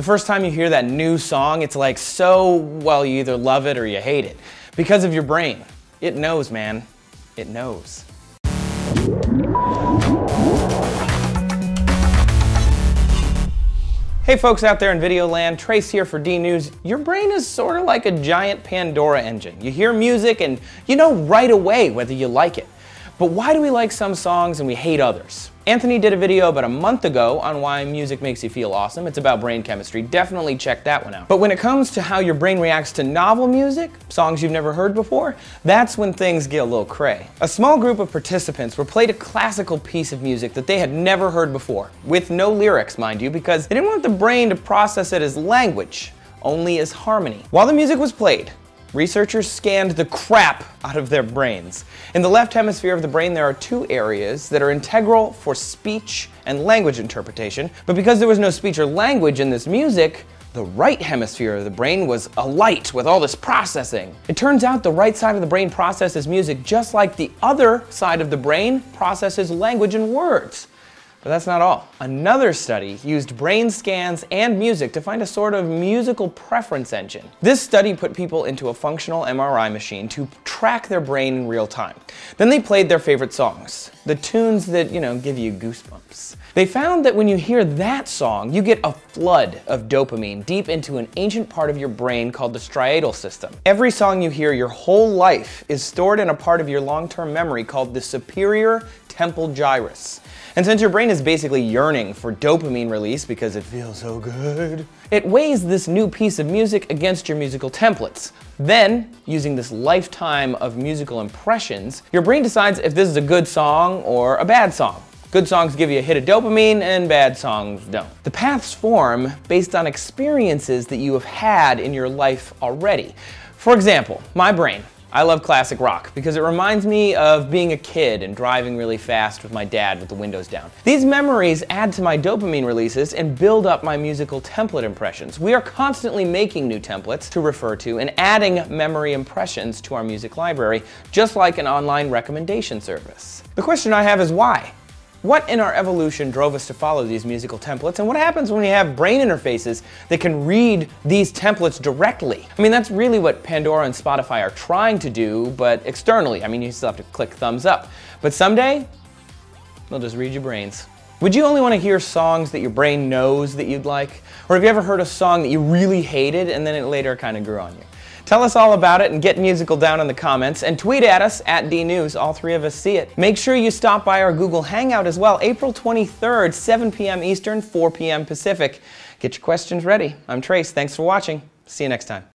The first time you hear that new song, it's like so, well, you either love it or you hate it. Because of your brain. It knows, man. It knows. Hey folks out there in video land, Trace here for DNews. Your brain is sort of like a giant Pandora engine. You hear music and you know right away whether you like it. But why do we like some songs and we hate others? Anthony did a video about a month ago on why music makes you feel awesome. It's about brain chemistry. Definitely check that one out. But when it comes to how your brain reacts to novel music, songs you've never heard before, that's when things get a little cray. A small group of participants were played a classical piece of music that they had never heard before, with no lyrics, mind you, because they didn't want the brain to process it as language, only as harmony. While the music was played, researchers scanned the crap out of their brains. In the left hemisphere of the brain, there are two areas that are integral for speech and language interpretation, but because there was no speech or language in this music, the right hemisphere of the brain was alight with all this processing. It turns out the right side of the brain processes music just like the other side of the brain processes language and words. But that's not all. Another study used brain scans and music to find a sort of musical preference engine. This study put people into a functional MRI machine to track their brain in real time. Then they played their favorite songs, the tunes that, give you goosebumps. They found that when you hear that song, you get a flood of dopamine deep into an ancient part of your brain called the striatal system. Every song you hear your whole life is stored in a part of your long-term memory called the superior temporal gyrus. And since your brain is basically yearning for dopamine release because it feels so good, it weighs this new piece of music against your musical templates. Then, using this lifetime of musical impressions, your brain decides if this is a good song or a bad song. Good songs give you a hit of dopamine and bad songs don't. The paths form based on experiences that you have had in your life already. For example, my brain. I love classic rock because it reminds me of being a kid and driving really fast with my dad with the windows down. These memories add to my dopamine releases and build up my musical template impressions. We are constantly making new templates to refer to and adding memory impressions to our music library, just like an online recommendation service. The question I have is why? What in our evolution drove us to follow these musical templates, and what happens when we have brain interfaces that can read these templates directly? I mean, that's really what Pandora and Spotify are trying to do, but externally. I mean, you still have to click thumbs up. But someday, they'll just read your brains. Would you only want to hear songs that your brain knows that you'd like? Or have you ever heard a song that you really hated and then it later kind of grew on you? Tell us all about it and get musical down in the comments, and tweet at us at DNews. All three of us see it. Make sure you stop by our Google Hangout as well, April 23rd, 7 p.m. Eastern, 4 p.m. Pacific. Get your questions ready. I'm Trace, thanks for watching. See you next time.